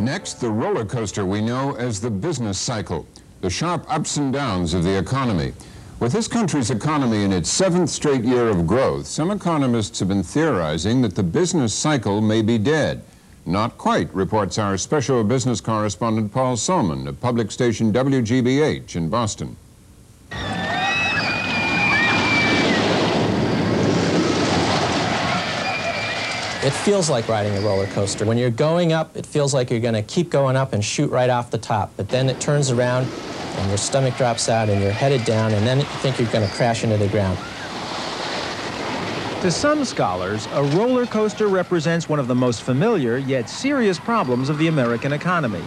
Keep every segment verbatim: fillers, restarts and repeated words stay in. Next, the roller coaster we know as the business cycle, the sharp ups and downs of the economy. With this country's economy in its seventh straight year of growth, some economists have been theorizing that the business cycle may be dead. Not quite, reports our special business correspondent Paul Solman of public station W G B H in Boston. It feels like riding a roller coaster. When you're going up, it feels like you're going to keep going up and shoot right off the top. But then it turns around and your stomach drops out and you're headed down, and then you think you're going to crash into the ground. To some scholars, a roller coaster represents one of the most familiar yet serious problems of the American economy,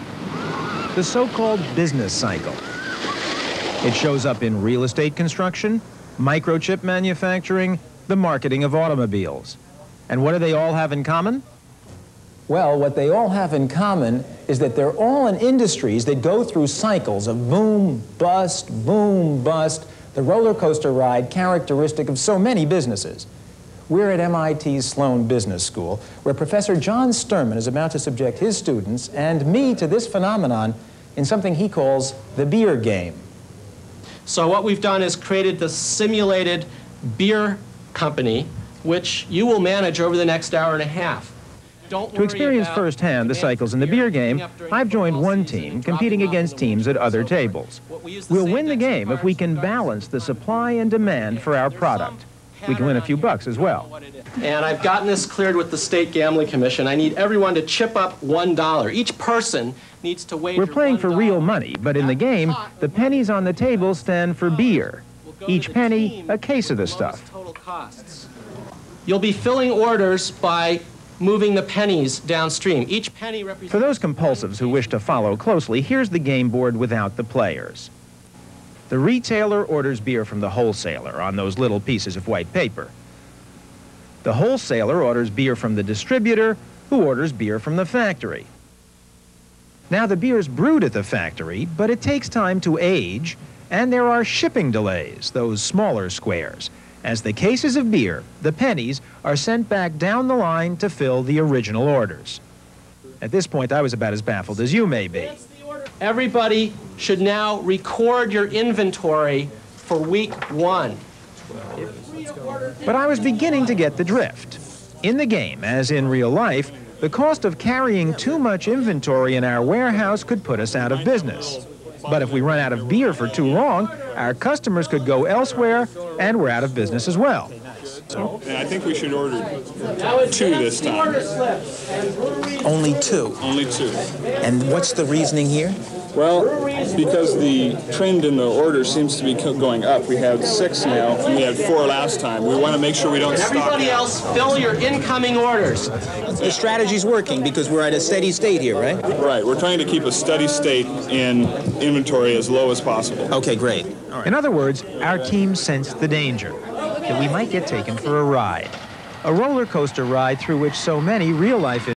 the so-called business cycle. It shows up in real estate construction, microchip manufacturing, the marketing of automobiles. And what do they all have in common? Well, what they all have in common is that they're all in industries that go through cycles of boom, bust, boom, bust, the roller coaster ride characteristic of so many businesses. We're at M I T's Sloan Business School, where Professor John Sterman is about to subject his students and me to this phenomenon in something he calls the beer game. So what we've done is created the simulated beer company, which you will manage over the next hour and a half. Don't to experience firsthand the cycles in the beer game, I've joined one team competing against teams at other tables. We'll win the game if we can balance the supply and demand for our product. We can win a few bucks as well. And I've gotten this cleared with the State Gambling Commission. I need everyone to chip up one dollar. Each person needs to wager one dollar. We're playing for real money, but in the game, the pennies on the table stand for beer. Each penny, a case of the stuff. You'll be filling orders by moving the pennies downstream. Each penny represents... For those compulsives who wish to follow closely, here's the game board without the players. The retailer orders beer from the wholesaler on those little pieces of white paper. The wholesaler orders beer from the distributor, who orders beer from the factory. Now, the beer's brewed at the factory, but it takes time to age, and there are shipping delays, those smaller squares. As the cases of beer, the pennies, are sent back down the line to fill the original orders. At this point, I was about as baffled as you may be. Everybody should now record your inventory for week one. But I was beginning to get the drift. In the game, as in real life, the cost of carrying too much inventory in our warehouse could put us out of business. But if we run out of beer for too long, our customers could go elsewhere, and we're out of business as well. So, I think we should order two this time. Only two? Only two. And what's the reasoning here? Well, because the trend in the order seems to be going up. We have six now, and we had four last time. We want to make sure we don't stop. Everybody else, fill your incoming orders. The strategy's working because we're at a steady state here, right? Right. We're trying to keep a steady state in inventory as low as possible. Okay, great. All right. In other words, our team sensed the danger, that we might get taken for a ride, a roller coaster ride through which so many real-life